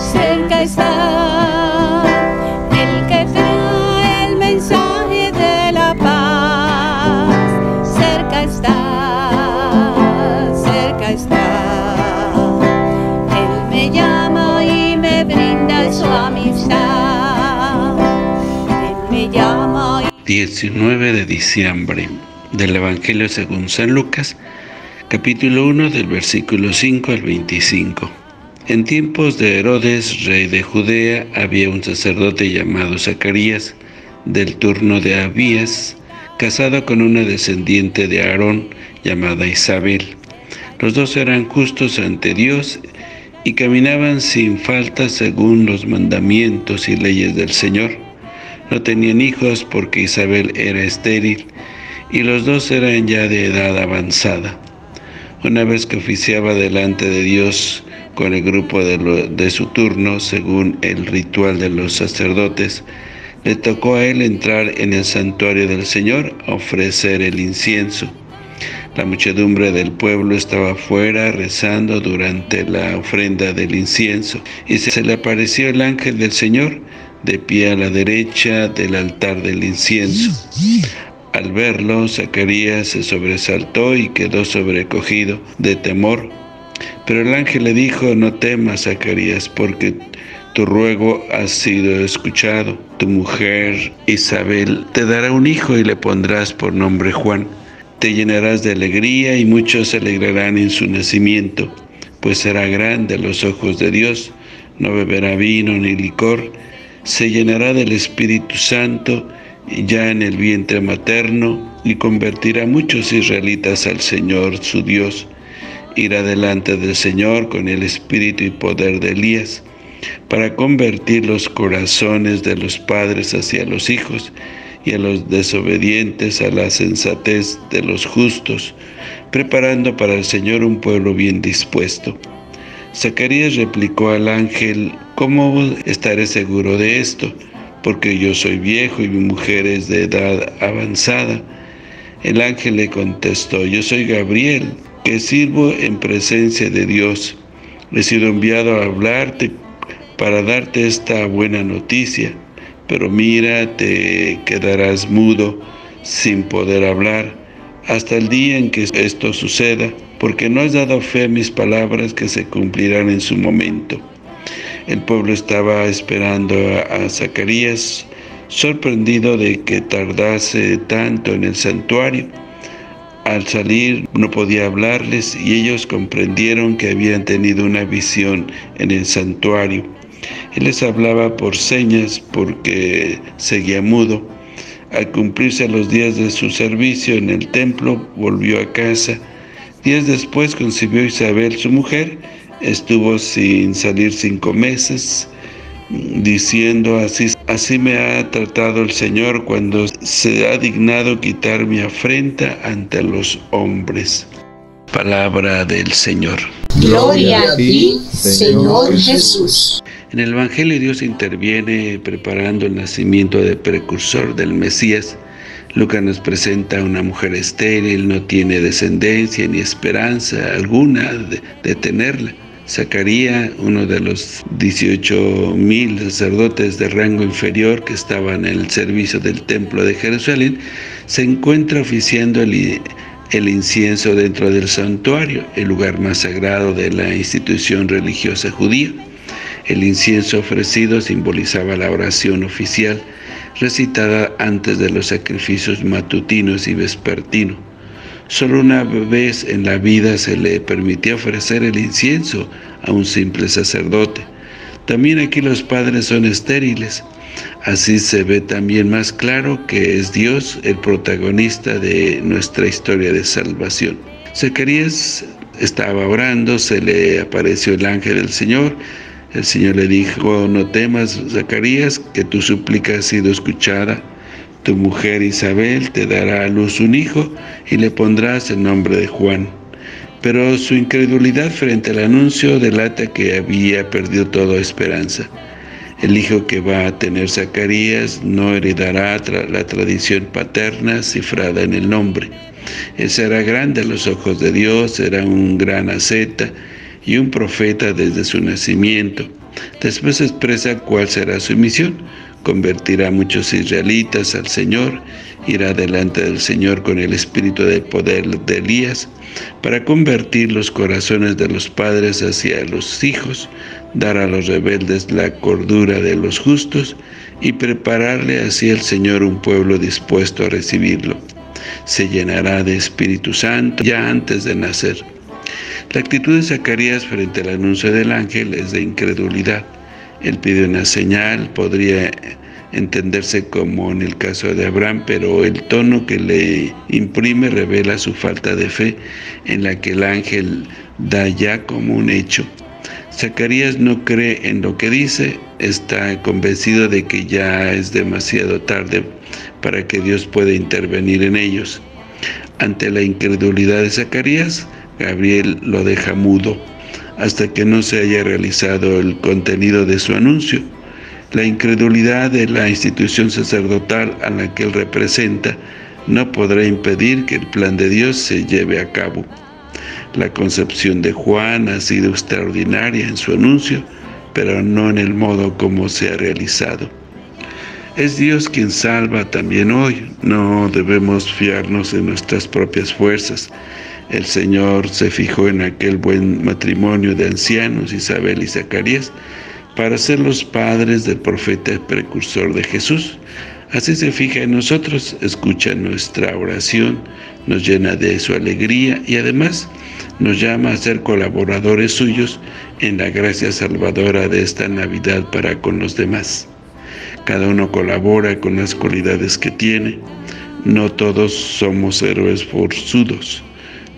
cerca está, el que trae el mensaje de la paz. Cerca está, cerca está. Él me llama y me brinda su amistad. Él me llama y... 19 de diciembre del Evangelio según San Lucas, capítulo 1 del versículo 5 al 25. En tiempos de Herodes, rey de Judea, había un sacerdote llamado Zacarías, del turno de Abías, casado con una descendiente de Aarón, llamada Isabel. Los dos eran justos ante Dios y caminaban sin falta según los mandamientos y leyes del Señor. No tenían hijos porque Isabel era estéril, y los dos eran ya de edad avanzada. Una vez que oficiaba delante de Dios con el grupo de su turno, según el ritual de los sacerdotes, le tocó a él entrar en el santuario del Señor a ofrecer el incienso. La muchedumbre del pueblo estaba afuera rezando durante la ofrenda del incienso, y se le apareció el ángel del Señor de pie a la derecha del altar del incienso. Al verlo, Zacarías se sobresaltó y quedó sobrecogido de temor. Pero el ángel le dijo: no temas, Zacarías, porque tu ruego ha sido escuchado. Tu mujer Isabel te dará un hijo y le pondrás por nombre Juan. Te llenarás de alegría y muchos se alegrarán en su nacimiento, pues será grande a los ojos de Dios. No beberá vino ni licor, se llenará del Espíritu Santo ya en el vientre materno, y convertirá a muchos israelitas al Señor su Dios. Irá delante del Señor con el espíritu y poder de Elías, para convertir los corazones de los padres hacia los hijos, y a los desobedientes a la sensatez de los justos, preparando para el Señor un pueblo bien dispuesto. Zacarías replicó al ángel: ¿cómo estaré seguro de esto? Porque yo soy viejo y mi mujer es de edad avanzada. El ángel le contestó: yo soy Gabriel, que sirvo en presencia de Dios. He sido enviado a hablarte para darte esta buena noticia. Pero mira, te quedarás mudo, sin poder hablar, hasta el día en que esto suceda, porque no has dado fe a mis palabras que se cumplirán en su momento. El pueblo estaba esperando a Zacarías, sorprendido de que tardase tanto en el santuario. Al salir no podía hablarles, y ellos comprendieron que habían tenido una visión en el santuario. Él les hablaba por señas porque seguía mudo. Al cumplirse los días de su servicio en el templo, volvió a casa. Días después concibió Isabel, su mujer. Estuvo sin salir 5 meses, diciendo: así me ha tratado el Señor cuando se ha dignado quitar mi afrenta ante los hombres. Palabra del Señor. Gloria a ti, Señor Jesús. En el Evangelio Dios interviene preparando el nacimiento del precursor del Mesías. Lucas nos presenta a una mujer estéril, no tiene descendencia ni esperanza alguna de tenerla. Zacarías, uno de los 18,000 sacerdotes de rango inferior que estaban en el servicio del templo de Jerusalén, se encuentra oficiando el incienso dentro del santuario, el lugar más sagrado de la institución religiosa judía. El incienso ofrecido simbolizaba la oración oficial, recitada antes de los sacrificios matutinos y vespertinos. Solo una vez en la vida se le permitía ofrecer el incienso a un simple sacerdote. También aquí los padres son estériles. Así se ve también más claro que es Dios el protagonista de nuestra historia de salvación. Zacarías estaba orando, se le apareció el ángel del Señor. El Señor le dijo: no temas, Zacarías, que tu súplica ha sido escuchada. Tu mujer Isabel te dará a luz un hijo y le pondrás el nombre de Juan. Pero su incredulidad frente al anuncio delata que había perdido toda esperanza. El hijo que va a tener Zacarías no heredará la tradición paterna cifrada en el nombre. Él será grande a los ojos de Dios, será un gran asceta, y un profeta desde su nacimiento. Después expresa cuál será su misión. Convertirá a muchos israelitas al Señor, irá delante del Señor con el espíritu de poder de Elías, para convertir los corazones de los padres hacia los hijos, dar a los rebeldes la cordura de los justos, y prepararle así el Señor un pueblo dispuesto a recibirlo. Se llenará de Espíritu Santo ya antes de nacer. La actitud de Zacarías frente al anuncio del ángel es de incredulidad. Él pide una señal, podría entenderse como en el caso de Abraham, pero el tono que le imprime revela su falta de fe, en la que el ángel da ya como un hecho. Zacarías no cree en lo que dice, está convencido de que ya es demasiado tarde para que Dios pueda intervenir en ellos. Ante la incredulidad de Zacarías, Gabriel lo deja mudo hasta que no se haya realizado el contenido de su anuncio. La incredulidad de la institución sacerdotal a la que él representa no podrá impedir que el plan de Dios se lleve a cabo. La concepción de Juan ha sido extraordinaria en su anuncio, pero no en el modo como se ha realizado. Es Dios quien salva también hoy. No debemos fiarnos en nuestras propias fuerzas. El Señor se fijó en aquel buen matrimonio de ancianos, Isabel y Zacarías, para ser los padres del profeta precursor de Jesús. Así se fija en nosotros, escucha nuestra oración, nos llena de su alegría y además nos llama a ser colaboradores suyos en la gracia salvadora de esta Navidad para con los demás. Cada uno colabora con las cualidades que tiene. No todos somos héroes forzudos.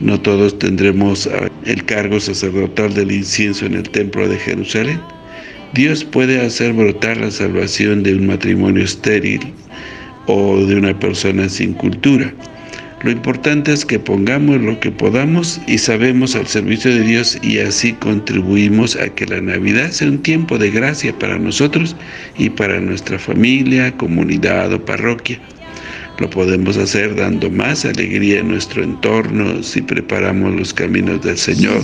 No todos tendremos el cargo sacerdotal del incienso en el templo de Jerusalén. Dios puede hacer brotar la salvación de un matrimonio estéril o de una persona sin cultura. Lo importante es que pongamos lo que podamos y sabemos al servicio de Dios, y así contribuimos a que la Navidad sea un tiempo de gracia para nosotros y para nuestra familia, comunidad o parroquia. Lo podemos hacer dando más alegría en nuestro entorno, si preparamos los caminos del Señor,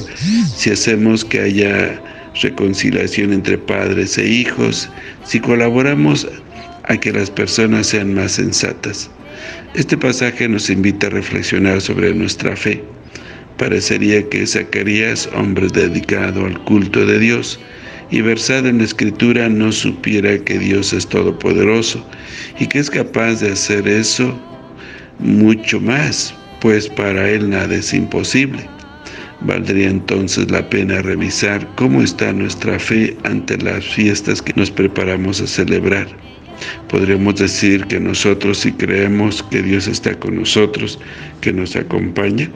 si hacemos que haya reconciliación entre padres e hijos, si colaboramos a que las personas sean más sensatas. Este pasaje nos invita a reflexionar sobre nuestra fe. Parecería que Zacarías, hombre dedicado al culto de Dios y versado en la Escritura, no supiera que Dios es todopoderoso y que es capaz de hacer eso mucho más, pues para él nada es imposible. Valdría entonces la pena revisar cómo está nuestra fe ante las fiestas que nos preparamos a celebrar. Podríamos decir que nosotros, si creemos que Dios está con nosotros, que nos acompaña,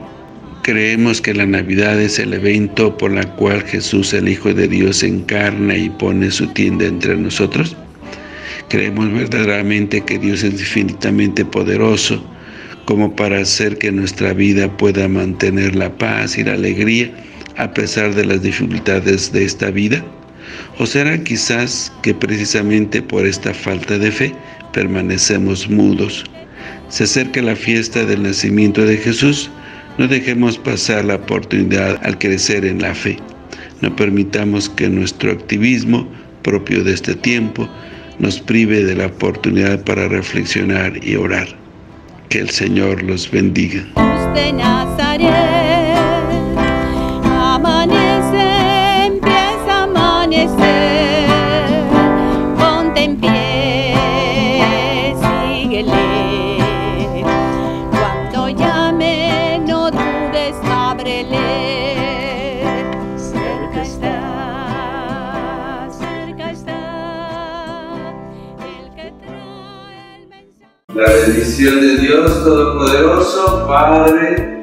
creemos que la Navidad es el evento por la cual Jesús, el Hijo de Dios, se encarna y pone su tienda entre nosotros. Creemos verdaderamente que Dios es infinitamente poderoso como para hacer que nuestra vida pueda mantener la paz y la alegría a pesar de las dificultades de esta vida. ¿O será quizás que precisamente por esta falta de fe permanecemos mudos? Se acerca la fiesta del nacimiento de Jesús. No dejemos pasar la oportunidad al crecer en la fe. No permitamos que nuestro activismo, propio de este tiempo, nos prive de la oportunidad para reflexionar y orar. Que el Señor los bendiga. De Nazaret, amanece, empieza a amanecer, ponte en pie, síguele, cuando llame no dudes, ábrele. La bendición de Dios Todopoderoso, Padre,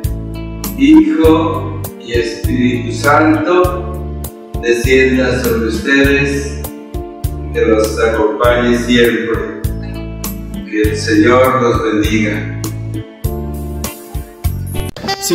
Hijo y Espíritu Santo, descienda sobre ustedes, que los acompañe siempre. Que el Señor los bendiga. Si